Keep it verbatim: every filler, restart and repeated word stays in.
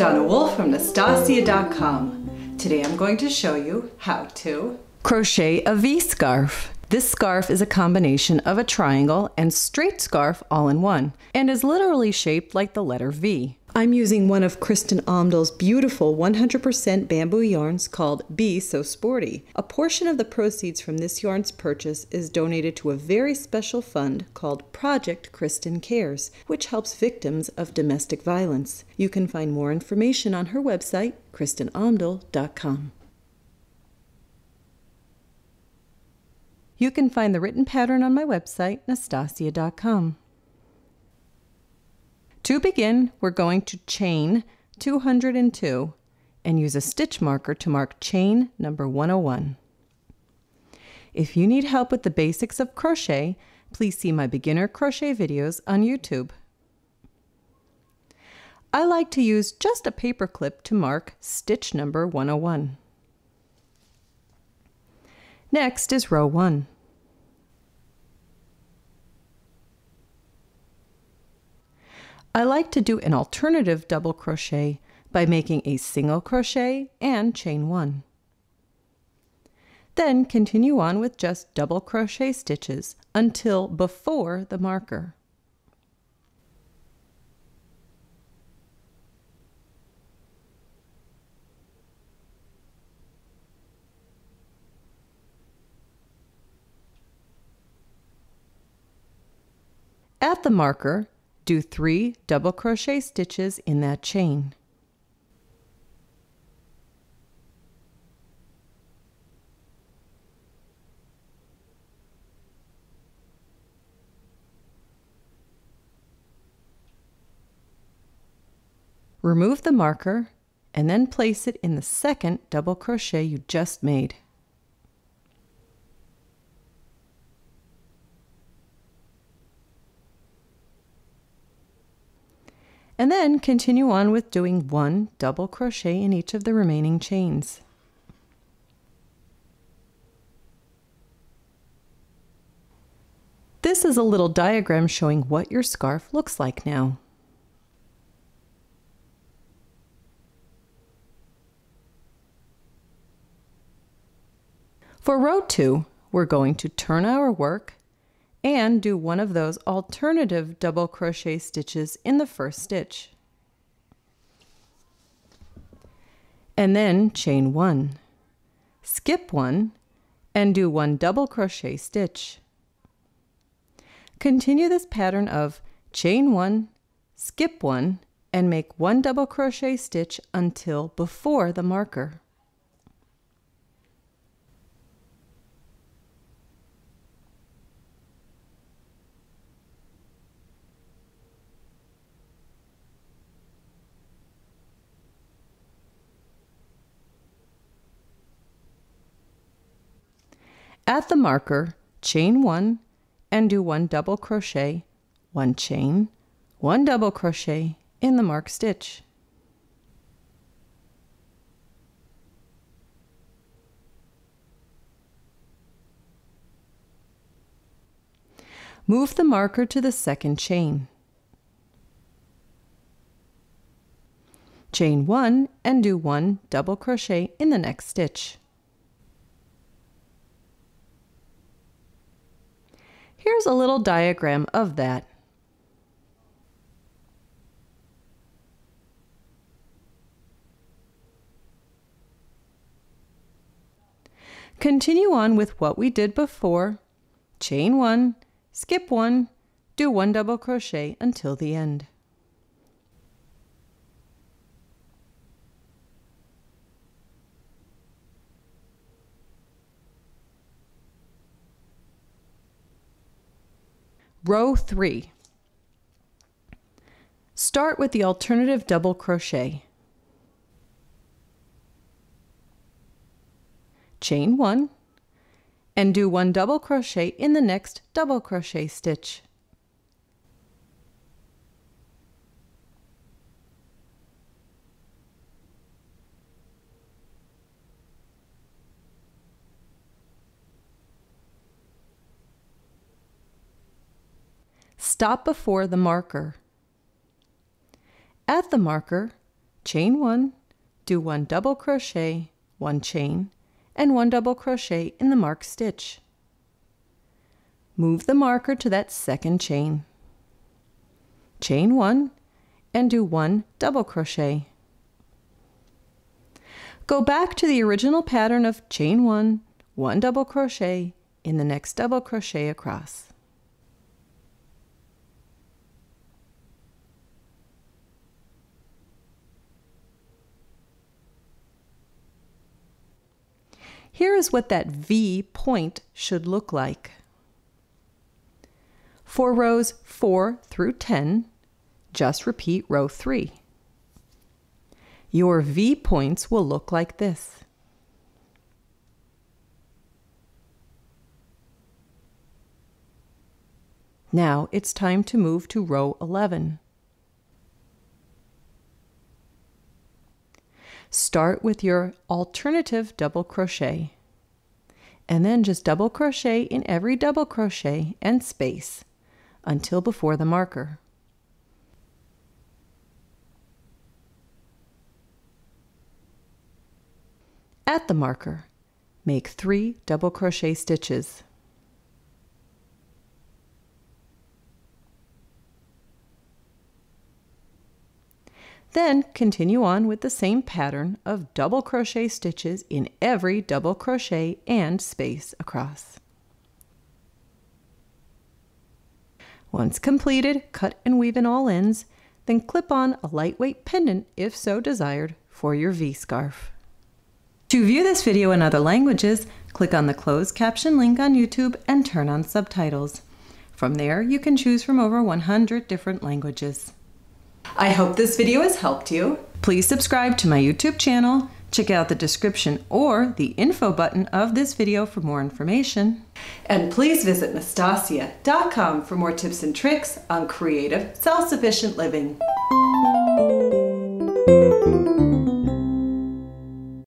Donna Wolfe from Naztazia dot com. Today I'm going to show you how to crochet a V-scarf. This scarf is a combination of a triangle and straight scarf all in one, and is literally shaped like the letter V. I'm using one of Kristin Omdahl's beautiful one hundred percent bamboo yarns called Be So Sporty. A portion of the proceeds from this yarn's purchase is donated to a very special fund called Project Kristin Cares, which helps victims of domestic violence. You can find more information on her website, Kristin Omdahl dot com. You can find the written pattern on my website, Naztazia dot com. To begin, we're going to chain two hundred two and use a stitch marker to mark chain number one oh one. If you need help with the basics of crochet, please see my beginner crochet videos on YouTube. I like to use just a paper clip to mark stitch number one oh one. Next is row one. I like to do an alternative double crochet by making a single crochet and chain one. Then continue on with just double crochet stitches until before the marker. At the marker, do three double crochet stitches in that chain. Remove the marker and then place it in the second double crochet you just made. And then continue on with doing one double crochet in each of the remaining chains. This is a little diagram showing what your scarf looks like now. For row two, we're going to turn our work and do one of those alternative double crochet stitches in the first stitch. And then chain one, skip one, and do one double crochet stitch. Continue this pattern of chain one, skip one, and make one double crochet stitch until before the marker. At the marker, chain one and do one double crochet, one chain, one double crochet in the marked stitch. Move the marker to the second chain. Chain one and do one double crochet in the next stitch. Here's a little diagram of that. Continue on with what we did before. Chain one, skip one, do one double crochet until the end. Row three. Start with the alternative double crochet. Chain one and do one double crochet in the next double crochet stitch. Stop before the marker. At the marker, chain one, do one double crochet, one chain, and one double crochet in the marked stitch. Move the marker to that second chain. Chain one, and do one double crochet. Go back to the original pattern of chain one, one double crochet in the next double crochet across. Here is what that V point should look like. For rows four through ten, just repeat row three. Your V points will look like this. Now it's time to move to row eleven. Start with your alternative double crochet, and then just double crochet in every double crochet and space until before the marker. At the marker, make three double crochet stitches. Then continue on with the same pattern of double crochet stitches in every double crochet and space across. Once completed, cut and weave in all ends, then clip on a lightweight pendant, if so desired, for your V-scarf. To view this video in other languages, click on the closed caption link on YouTube and turn on subtitles. From there, you can choose from over one hundred different languages. I hope this video has helped you. Please subscribe to my YouTube channel. Check out the description or the info button of this video for more information. And please visit Naztazia dot com for more tips and tricks on creative, self-sufficient living.